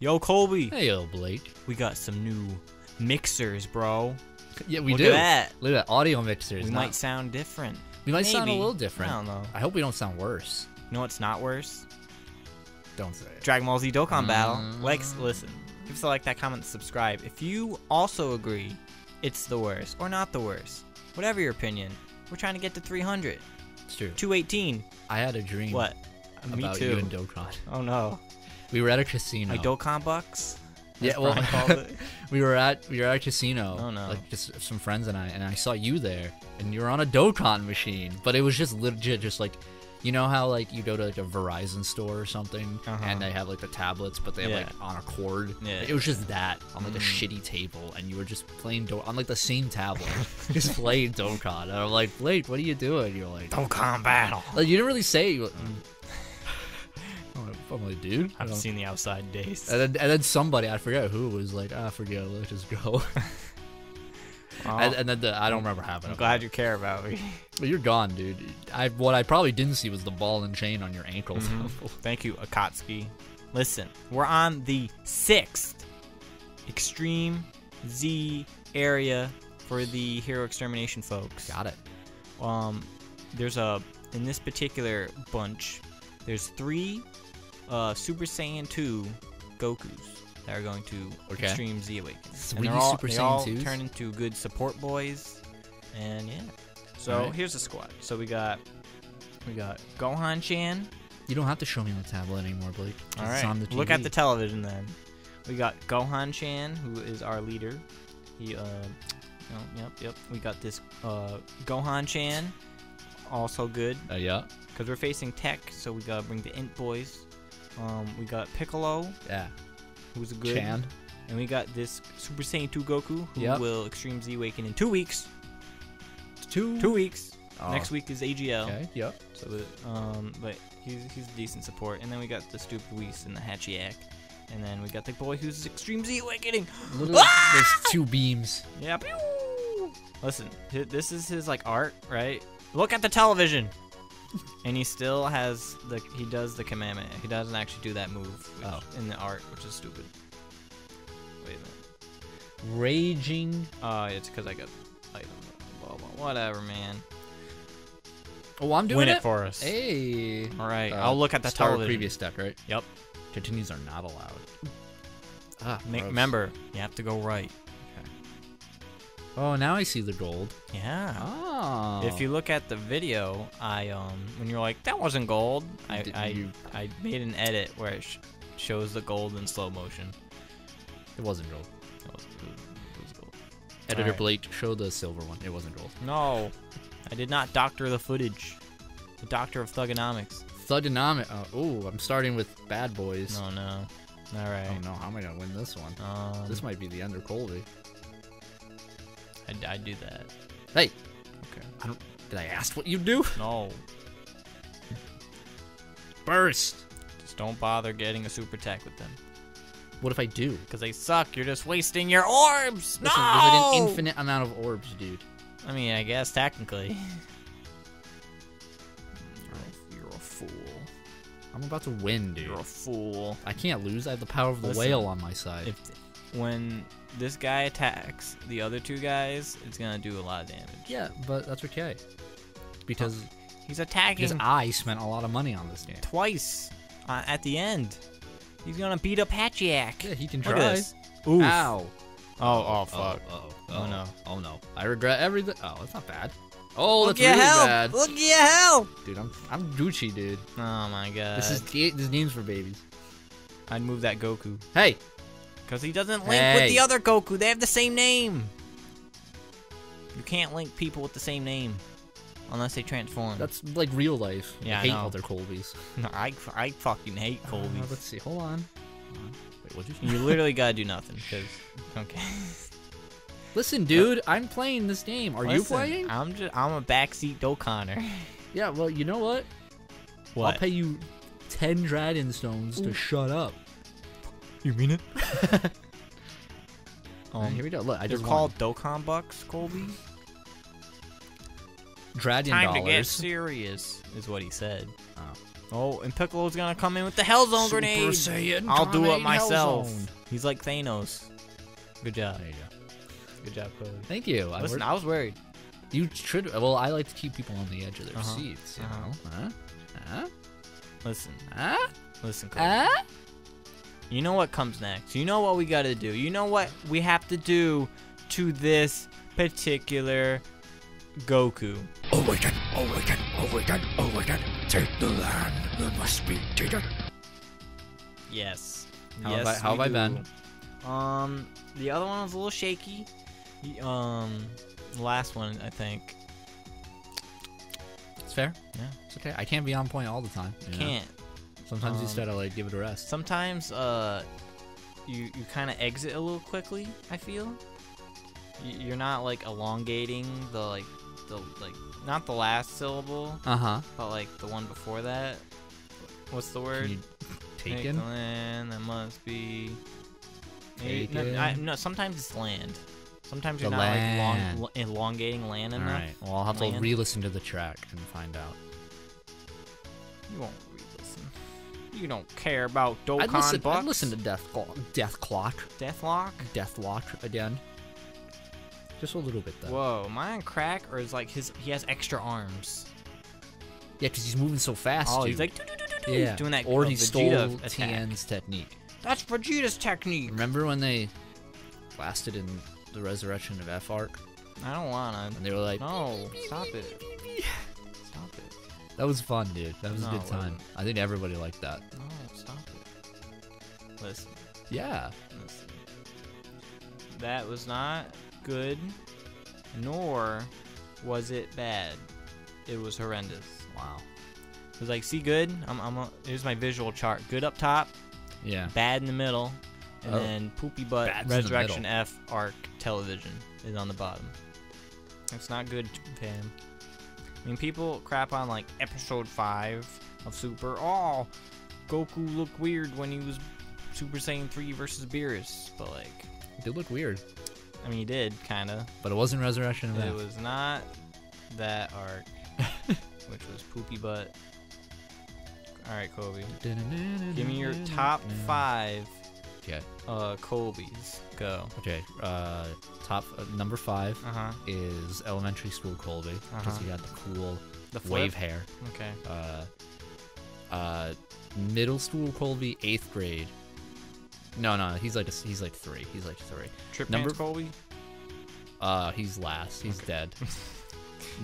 Yo, Colby. Hey, yo, Blake. We got some new mixers, bro. Yeah, we do. Look at that. Look at that. Audio mixers. We might sound different. We might sound a little different. I don't know. I hope we don't sound worse. No, it's not worse. Don't say it. Dragon Ball Z Dokkan Battle. Lex, listen. Give us a like, that comment, subscribe. If you also agree it's the worst or not the worst, whatever your opinion, we're trying to get to 300. It's true. 218. I had a dream. What? Me too. You and Dokkan. Oh, no. We were at a casino. Like Dokkan Bucks? Yeah, well, we were at a casino. Oh, no. Like, just some friends and I saw you there, and you were on a Dokkan machine. But it was just legit, just like, you know how, like, you go to, like, a Verizon store or something, and they have, like, the tablets, but they have, like, on a cord? Yeah. It was just that, on, like, a shitty table, and you were just playing Dokkan, on, like, the same tablet, just playing Dokkan. And I'm like, Blake, what are you doing? You're like, Dokkan Battle. Like, you didn't really say, I'm like, dude, I've seen the outside days. And then somebody, I forget who, was like, ah, forget it, let's just go. And then I don't remember happening. I'm glad you care about me. Well, you're gone, dude. What I probably didn't see was the ball and chain on your ankle. Thank you, Akatsuki. Listen, we're on the 6th Extreme Z area for the Hero Extermination folks. Got it. There's in this particular bunch, there's 3... Super Saiyan 2 Gokus that are going to Extreme Z-Awakening. And they all turn into good support boys. And yeah. So here's the squad. So we got Gohan Chan. You don't have to show me on the tablet anymore, Blake. All right. It's on the TV. Look at the television then. We got Gohan Chan, who is our leader. He we got this Gohan Chan, also good. Yeah. Because we're facing Tech, so we gotta bring the Int boys. We got Piccolo, who's a good Chan, and we got this Super Saiyan 2 Goku, who will Extreme Z Awaken in 2 weeks. Two weeks. Oh. Next week is AGL. Okay. Yep. So, but he's decent support, and then we got the stupid Whis and the Hatchiyack, and then we got the boy who's Extreme Z Awakening. There's 2 beams. Yeah. Pew! Listen, this is his like art, right? Look at the television. And he still has he does the kamehameha. He doesn't actually do that move in the art, which is stupid. Wait a minute. Raging. It's because I got item. Blah, blah, whatever, man. Oh, I'm doing it. Win it for us. Hey. All right. I'll look at the television. Previous step, right? Yep. Continues are not allowed. Remember, you have to go right. Oh, now I see the gold. Yeah. Oh. If you look at the video, when you're like, that wasn't gold, I made an edit where it shows the gold in slow motion. It wasn't gold. It was gold. Editor Blake, show the silver one. It wasn't gold. No. I did not doctor the footage. The doctor of thugonomics. Thugonomics. Oh, I'm starting with bad boys. Oh, no. All right. Oh, no. How am I going to win this one? This might be the end of Colby. I do that. Hey! Okay. Did I ask what you do? No. Burst! Just don't bother getting a super attack with them. What if I do? Because they suck. You're just wasting your orbs! Listen, no! There's an infinite amount of orbs, dude. I mean, I guess, technically. You're a fool. I'm about to win, dude. You're a fool. I can't lose. I have the power of the whale on my side. When this guy attacks the other 2 guys, it's gonna do a lot of damage. Yeah, but that's okay. Because he's attacking. Because I spent a lot of money on this game. Twice at the end. He's gonna beat up Hatchiyack. Yeah, he can try. Oof. Ow. Oh, fuck. Oh, no. Oh, no. I regret everything. Oh, that's not bad. Oh, that's really bad. Look at your help. Dude, I'm Gucci, dude. Oh, my God. This game's for babies. I'd move that Goku. Hey. Because he doesn't link with the other Goku. They have the same name. You can't link people with the same name. Unless they transform. That's like real life. Yeah, I hate other Colbys. No, I fucking hate Colbys. Let's see. Hold on. Wait, what'd you say? You literally gotta do nothing. Cause, okay. Listen, dude. I'm playing this game. Are you playing? I'm a backseat Dokkaner. Yeah, well, you know what? What? I'll pay you 10 Dragon Stones to shut up. You mean it? Here we go. Look, I just called Dokkan Bucks, Colby. Dragon dollars. Time to get serious, is what he said. Oh. Oh, and Piccolo's gonna come in with the Hellzone grenade. Super Saiyan I'll do it myself. Hellzone. He's like Thanos. Good job. There you go. Good job, Cody. Thank you. Listen, I was worried. You should. Well, I like to keep people on the edge of their seats. You know? Listen. Listen, Cody. You know what comes next. You know what we gotta do. You know what we have to do to this particular Goku. Awaken! Awaken! Awaken! Awaken! Take the land that must be taken. Yes. How have I been? The other one was a little shaky. The last one, I think. It's fair. Yeah. It's okay. I can't be on point all the time. You know? Sometimes you just gotta like give it a rest. Sometimes you kind of exit a little quickly. I feel. You're not like elongating the not the last syllable. But like the one before that. What's the word? Taken. The land that must be. No, sometimes it's land. Sometimes you're not like elongating land enough. All right. Well, I'll have to re-listen to the track and find out. You won't re-listen. You don't care about Dokkan Bucks. I'd listen to Death Clock. Deathlock. Deathlock again. Just a little bit though. Whoa, am I on crack or is like he has extra arms? Yeah, because he's moving so fast. Oh, he's like doo-doo-doo-doo. Yeah. He's doing that. Or he stole Tien's technique. That's Vegeta's technique. Remember when they blasted in the Resurrection of F arc? I don't wanna. And they were like, no, stop it. Stop it. That was fun, dude. That was a good time. I think everybody liked that. No, stop it. Listen. Yeah. Listen. That was not good, nor was it bad. It was horrendous. Wow. It was like, see good? Here's my visual chart. Good up top. Yeah. Bad in the middle. And then poopy butt Resurrection F arc television is on the bottom. That's not good, fam. I mean, people crap on like episode 5 of Super. Oh, Goku looked weird when he was Super Saiyan 3 versus Beerus, but like, it did look weird. I mean, he did kind of, but it wasn't Resurrection of F. It was not that arc, which was poopy butt. All right, Kobe, give me your top 5. Okay. Colby's go. Okay. Number 5 is elementary school Colby because he got the cool wave hair. Okay. Middle school Colby, 8th grade. No, he's like 3. He's like 3. Trip number Colby. He's last. He's dead.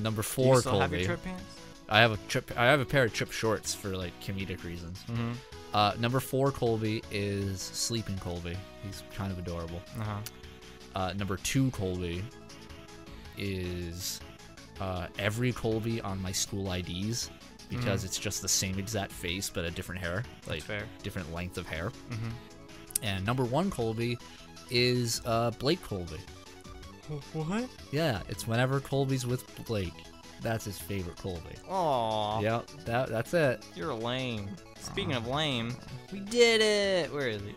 Number 4 do you still Colby. Have your trip pants? I have a pair of trip shorts for like comedic reasons. Number 4 Colby is sleeping Colby. He's kind of adorable. Number 2 Colby is every Colby on my school IDs because it's just the same exact face but a different hair, like different length of hair. And number 1 Colby is Blake Colby. What? Yeah, it's whenever Colby's with Blake. That's his favorite Colby. Aww. Yep, that's it. You're lame. Speaking of lame, we did it! Where is he?